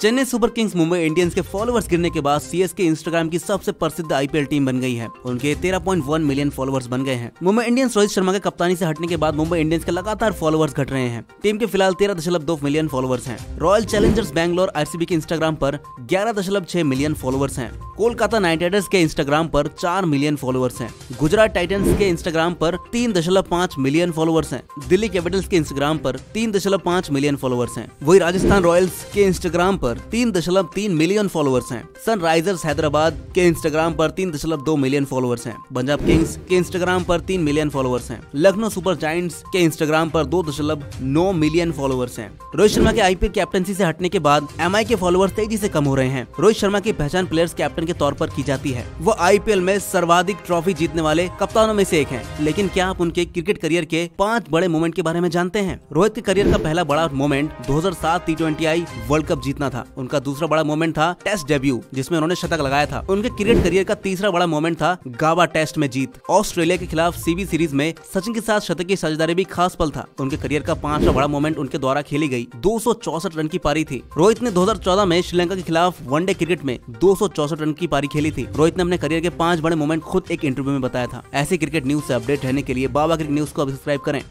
Chennai Super Kings Mumbai Indians के followers गिरने के बाद सीएसके इंस्टाग्राम की सबसे प्रसिद्ध आईपीएल टीम बन गई है। उनके 13.1 मिलियन फॉलोअर्स बन गए हैं। मुंबई इंडियंस रोहित शर्मा के कप्तानी से हटने के बाद मुंबई इंडियंस के लगातार फॉलोअर्स घट रहे हैं। टीम के फिलहाल 13.2 मिलियन फॉलोअर्स हैं। रॉयल चैलेंजर्स बैंगलोर RCB के इंस्टाग्राम पर 11.6 मिलियन फॉलोअर्स हैं। कोलकाता नाइट राइडर्स के इंस्टाग्राम पर 4 मिलियन फॉलोअर्स हैं। गुजरात टाइटन्स के इंस्टाग्राम पर 3.5 मिलियन फॉलोअर्स हैं। दिल्ली कैपिटल्स के इंस्टाग्राम पर 3.5 मिलियन फॉलोअर्स हैं। वहीं राजस्थान रॉयल्स के इंस्टाग्राम पर 3.3 मिलियन फॉलोअर्स हैं। सनराइजर्स हैदराबाद के इंस्टाग्राम पर 3.2 मिलियन फॉलोअर्स हैं। पंजाब किंग्स के इंस्टाग्राम पर 3 मिलियन फॉलोअर्स हैं। लखनऊ सुपर जायंट्स के इंस्टाग्राम पर 2.9 मिलियन फॉलोअर्स हैं। रोहित शर्मा के आईपीएल कैप्टनसी से हटने के बाद MI के फॉलोअर्स तेजी से कम हो रहे हैं। रोहित शर्मा की पहचान प्लेयर्स कैप्टन के तौर पर की जाती है। वो IPL में सर्वाधिक ट्रॉफी जीतने वाले कप्तानों में से एक है। लेकिन क्या आप उनके क्रिकेट करियर के 5 बड़े मोमेंट के बारे में जानते हैं? रोहित के करियर का पहला बड़ा मोमेंट 2007 T20I वर्ल्ड कप जीतना था। उनका दूसरा बड़ा मोमेंट था टेस्ट डेब्यू, जिसमें उन्होंने शतक लगाया था। उनके क्रिकेट करियर का तीसरा बड़ा मोमेंट था गाबा टेस्ट में जीत। ऑस्ट्रेलिया के खिलाफ CB सीरीज में सचिन के साथ शतक की साझेदारी भी खास पल था। उनके करियर का 5वां बड़ा मोमेंट उनके द्वारा खेली गई 264 रन की पारी थी। रोहित ने 2014 में श्रीलंका के खिलाफ वनडे क्रिकेट में 264 रन की पारी खेली थी। रोहित ने अपने करियर के 5 बड़े मोमेंट खुद एक इंटरव्यू में बताया था। ऐसे क्रिकेट न्यूज से अपडेट रहने के लिए बाबा क्रिकेट न्यूज को सब्सक्राइब करें।